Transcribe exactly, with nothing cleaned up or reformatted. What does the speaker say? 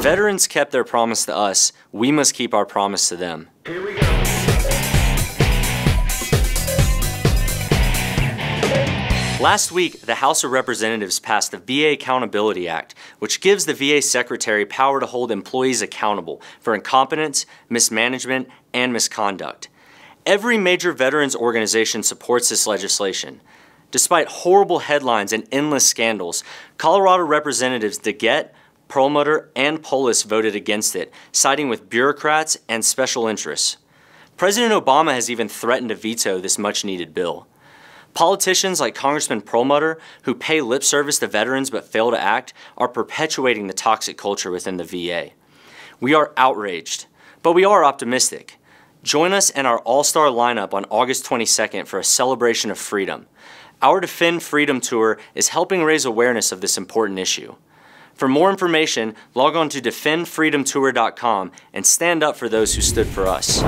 Veterans kept their promise to us. We must keep our promise to them. Here we go. Last week, the House of Representatives passed the V A Accountability Act, which gives the V A Secretary power to hold employees accountable for incompetence, mismanagement, and misconduct. Every major veterans organization supports this legislation. Despite horrible headlines and endless scandals, Colorado Representatives DeGette, Perlmutter, and Polis voted against it, siding with bureaucrats and special interests. President Obama has even threatened to veto this much-needed bill. Politicians like Congressman Perlmutter, who pay lip service to veterans but fail to act, are perpetuating the toxic culture within the V A. We are outraged, but we are optimistic. Join us and our all-star lineup on August twenty-second for a celebration of freedom. Our Defend Freedom Tour is helping raise awareness of this important issue. For more information, log on to defend freedom tour dot com and stand up for those who stood for us.